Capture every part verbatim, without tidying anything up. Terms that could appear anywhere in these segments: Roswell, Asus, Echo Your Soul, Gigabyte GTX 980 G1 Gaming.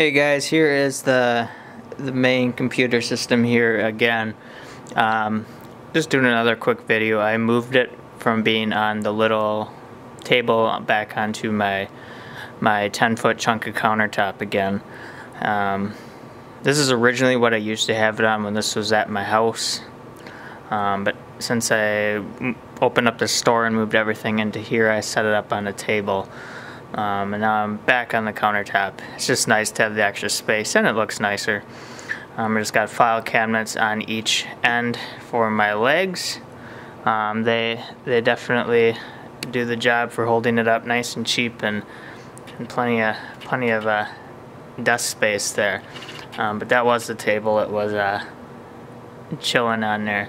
Hey guys, here is the the main computer system here again. Um, just doing another quick video. I moved it from being on the little table back onto my my ten foot chunk of countertop again. Um, this is originally what I used to have it on when this was at my house, um, but since I opened up the store and moved everything into here, I set it up on a table. Um, and now I'm back on the countertop. It's just nice to have the extra space, and it looks nicer. Um, I just got file cabinets on each end for my legs. Um, they they definitely do the job for holding it up nice and cheap, and, and plenty of plenty of uh, desk space there. Um, but that was the table. It was uh, chilling on there.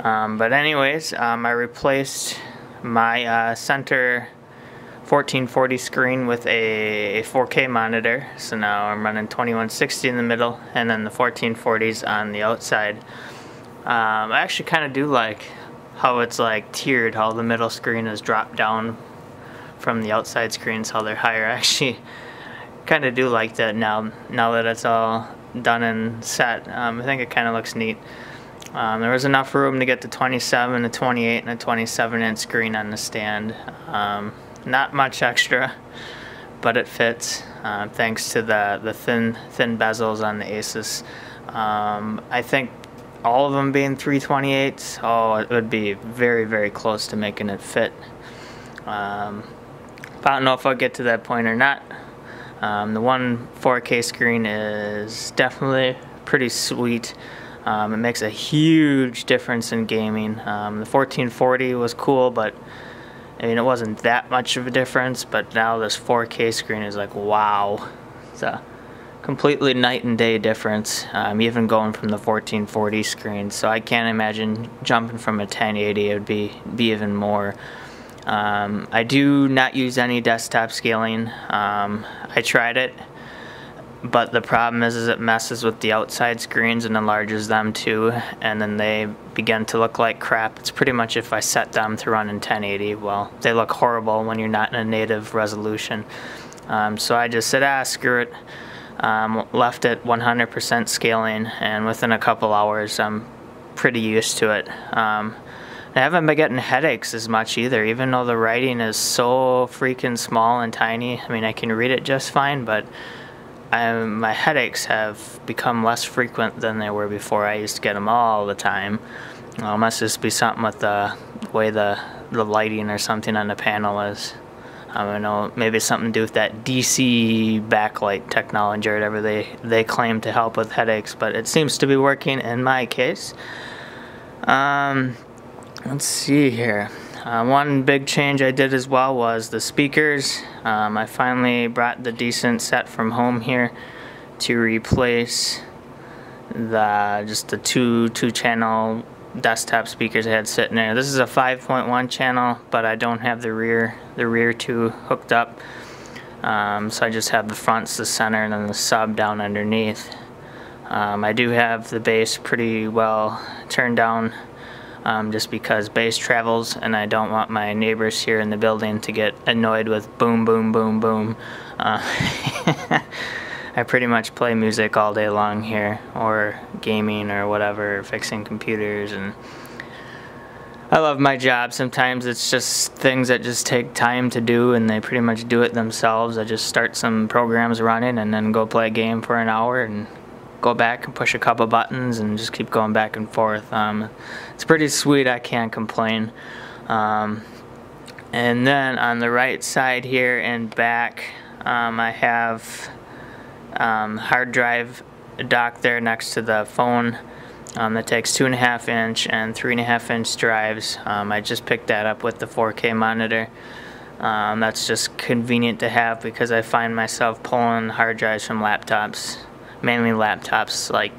Um, but anyways, um, I replaced my uh, center fourteen forty screen with a four K monitor, so now I'm running twenty-one sixty in the middle and then the fourteen forties on the outside. um, I actually kind of do like how it's like tiered, how the middle screen is dropped down from the outside screens, how they're higher. I actually kind of do like that now now that it's all done and set. um, I think it kind of looks neat. Um, there was enough room to get the twenty-seven, a twenty-eight, and a twenty-seven inch screen on the stand. um, Not much extra, but it fits, uh, thanks to the the thin thin bezels on the Asus. Um, I think all of them being three twenty-eights, oh, it would be very very close to making it fit. Um, I don't know if I'll get to that point or not. Um, the one four K screen is definitely pretty sweet. Um, it makes a huge difference in gaming. Um, the fourteen forty was cool, but I mean, it wasn't that much of a difference, but now this four K screen is like, wow. It's a completely night and day difference, um, even going from the fourteen forty screen. So I can't imagine jumping from a ten eighty. It would be, be even more. Um, I do not use any desktop scaling. Um, I tried it, but the problem is, is it messes with the outside screens and enlarges them too, and then they begin to look like crap. It's pretty much if I set them to run in ten eighty, well, they look horrible when you're not in a native resolution. Um, so I just said, ah, screw it. Um, left it one hundred percent scaling, and within a couple hours, I'm pretty used to it. Um, I haven't been getting headaches as much either, even though the writing is so freaking small and tiny. I mean, I can read it just fine, but Um, my headaches have become less frequent than they were before. I used to get them all the time. Well, it must just be something with the way the, the lighting or something on the panel is. I don't know, maybe something to do with that D C backlight technology or whatever they, they claim to help with headaches, but it seems to be working in my case. Um, let's see here. Uh, one big change I did as well was the speakers. Um, I finally brought the decent set from home here to replace the just the two two channel desktop speakers I had sitting there. This is a five point one channel, but I don't have the rear the rear two hooked up, um, so I just have the fronts, the center, and then the sub down underneath. Um, I do have the bass pretty well turned down. Um, just because bass travels, and I don't want my neighbors here in the building to get annoyed with boom, boom, boom, boom. Uh, I pretty much play music all day long here, or gaming or whatever, fixing computers, and I love my job. Sometimes it's just things that just take time to do, and they pretty much do it themselves. I just start some programs running and then go play a game for an hour and go back and push a couple buttons and just keep going back and forth. Um, it's pretty sweet, I can't complain. Um, and then on the right side here and back, um, I have um, hard drive dock there next to the phone, um, that takes two and a half inch and three and a half inch drives. Um, I just picked that up with the four K monitor. Um, that's just convenient to have because I find myself pulling hard drives from laptops, mainly laptops, like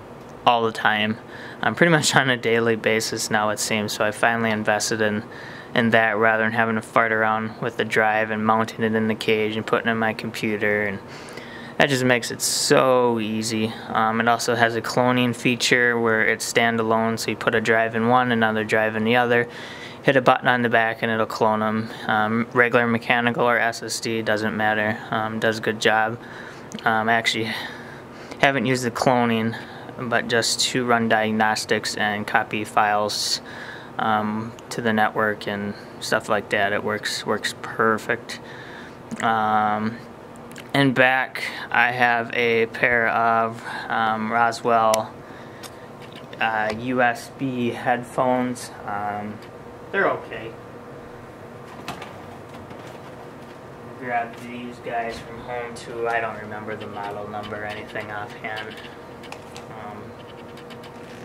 all the time. I'm um, pretty much on a daily basis now, it seems, so I finally invested in in that rather than having to fart around with the drive and mounting it in the cage and putting it in my computer, and that just makes it so easy. Um, it also has a cloning feature where it's standalone, so you put a drive in one, another drive in the other, hit a button on the back and it'll clone them. Um, regular mechanical or S S D, doesn't matter. Um, does a good job. Um, I actually haven't used the cloning, but just to run diagnostics and copy files um, to the network and stuff like that. It works works perfect. Um, and back, I have a pair of um, Roswell uh, U S B headphones. Um, they're okay. Grabbed these guys from home too. I don't remember the model number or anything offhand. Um,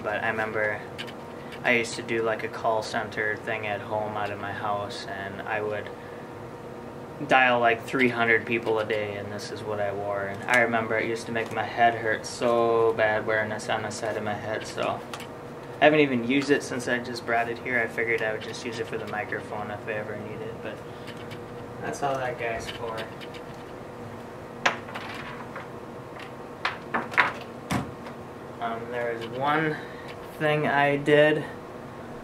but I remember I used to do like a call center thing at home out of my house, and I would dial like three hundred people a day, and this is what I wore. And I remember it used to make my head hurt so bad wearing this on the side of my head, so I haven't even used it since I just brought it here. I figured I would just use it for the microphone if I ever need it, but that's all that guy's for. Um, there is one thing I did.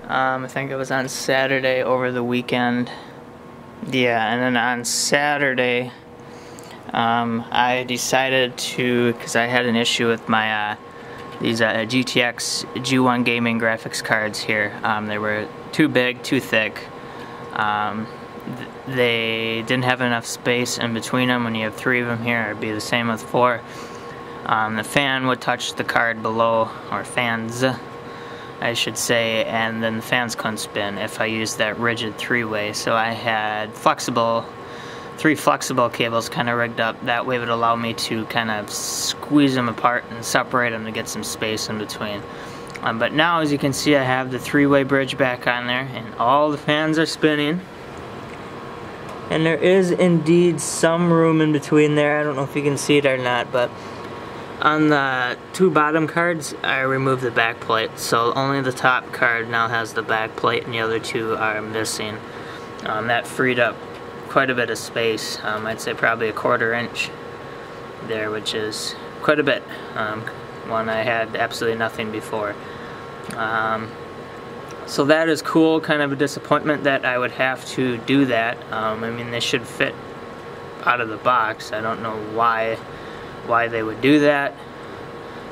Um, I think it was on Saturday over the weekend. Yeah, and then on Saturday, um, I decided to, because I had an issue with my uh, these uh, G T X G one Gaming graphics cards here. Um, they were too big, too thick. Um, They didn't have enough space in between them. When you have three of them here, it'd be the same with four. Um, the fan would touch the card below, or fans, I should say, and then the fans couldn't spin if I used that rigid three-way. So I had flexible, three flexible cables kind of rigged up. That way it would allow me to kind of squeeze them apart and separate them to get some space in between. Um, but now, as you can see, I have the three-way bridge back on there, and all the fans are spinning. And there is indeed some room in between there. I don't know if you can see it or not, but on the two bottom cards, I removed the back plate. So only the top card now has the back plate, and the other two are missing. Um, that freed up quite a bit of space. Um, I'd say probably a quarter inch there, which is quite a bit. Um, one I had absolutely nothing before. Um, So that is cool. Kind of a disappointment that I would have to do that. Um, I mean, they should fit out of the box. I don't know why why they would do that,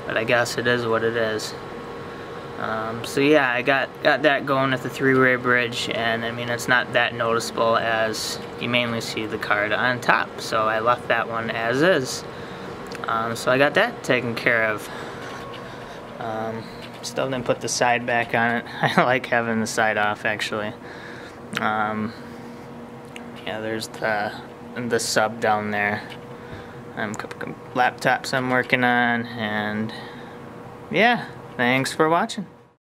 but I guess it is what it is. Um, so yeah, I got got that going at the three-way bridge, and I mean, it's not that noticeable as you mainly see the card on top. So I left that one as is. Um, so I got that taken care of. Um, Still didn't put the side back on it. I like having the side off, actually. Um, yeah, there's the the sub down there. Um, laptops I'm working on, and yeah, thanks for watching.